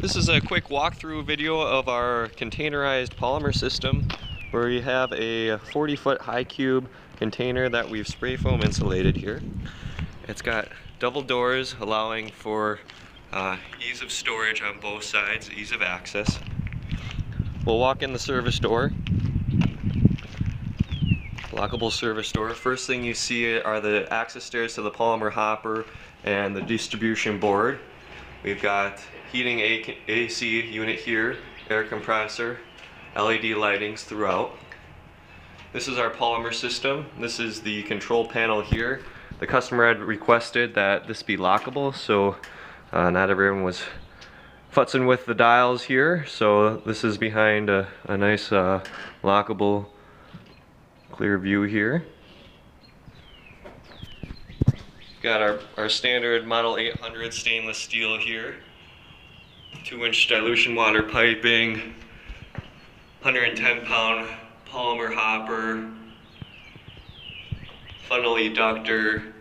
This is a quick walkthrough video of our containerized polymer system, where we have a 40-foot high cube container that we've spray foam insulated here. It's got double doors allowing for ease of storage on both sides, ease of access. We'll walk in the service door, lockable service door. First thing you see are the access stairs to the polymer hopper and the distribution board. We've got heating AC unit here, air compressor, LED lightings throughout. This is our polymer system. This is the control panel here. The customer had requested that this be lockable, so not everyone was futzing with the dials here. So this is behind a nice lockable clear view here. We've got our standard Model 800 stainless steel here. 2-inch dilution water piping, 110-pound polymer hopper, funnel eductor,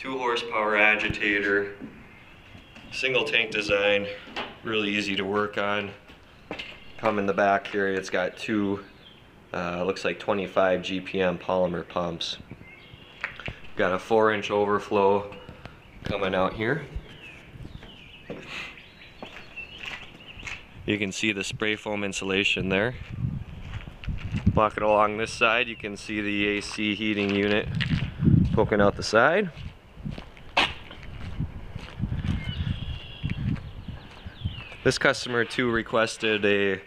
2-horsepower agitator, single tank design, really easy to work on. Come in the back here, it's got two, looks like 25 GPM polymer pumps. Got a 4-inch overflow coming out here. You can see the spray foam insulation there. Walking along this side, you can see the AC heating unit poking out the side. This customer too requested a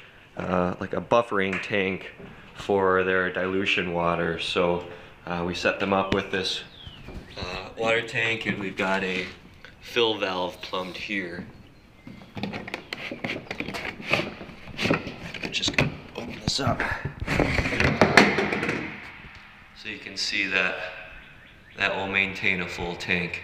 like a buffering tank for their dilution water, so we set them up with this water tank, and we've got a fill valve plumbed here. Just gonna open this up so you can see that will maintain a full tank.